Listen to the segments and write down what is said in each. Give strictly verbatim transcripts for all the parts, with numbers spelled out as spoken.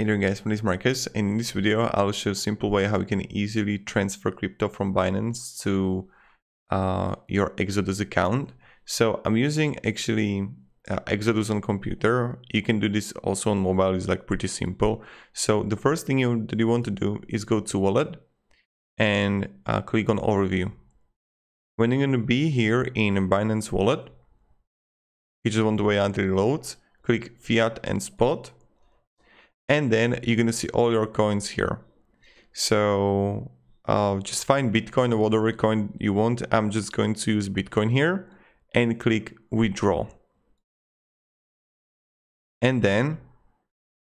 Hey there guys, my name is Marcus, and in this video I'll show a simple way how you can easily transfer crypto from Binance to uh, your Exodus account. So I'm using actually uh, Exodus on computer. You can do this also on mobile, it's like pretty simple. So the first thing you, that you want to do is go to wallet and uh, click on overview. When you're going to be here in Binance wallet, you just want to wait until it loads, click fiat and spot. And then you're going to see all your coins here. So uh, just find Bitcoin or whatever coin you want. I'm just going to use Bitcoin here and click withdraw. And then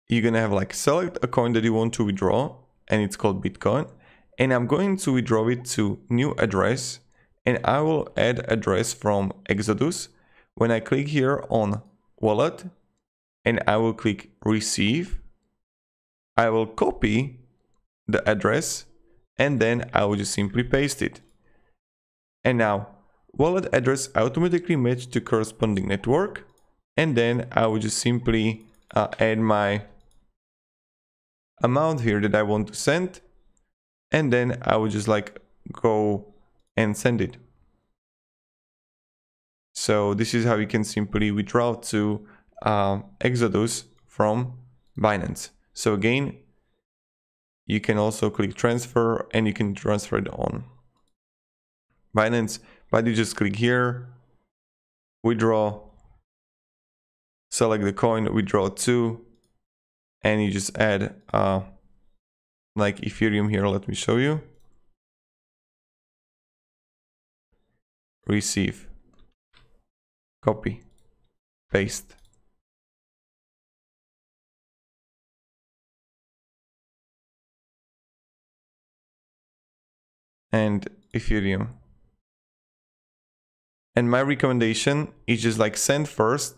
you're going to have like select a coin that you want to withdraw, and it's called Bitcoin. And I'm going to withdraw it to new address, and I will add address from Exodus. When I click here on wallet and I will click receive, I will copy the address and then I will just simply paste it. And now wallet address automatically matched to corresponding network. And then I will just simply uh, add my amount here that I want to send. And then I will just like go and send it. So this is how you can simply withdraw to uh, Exodus from Binance. So again, you can also click transfer and you can transfer it on Binance, but you just click here, withdraw, select the coin, withdraw to, and you just add uh, like Ethereum here. Let me show you. Receive, copy, paste. And Ethereum. And my recommendation is just like send first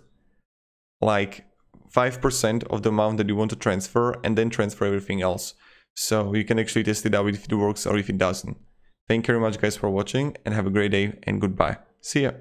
like five percent of the amount that you want to transfer and then transfer everything else. So you can actually test it out if it works or if it doesn't. Thank you very much guys for watching, and have a great day and goodbye. See ya.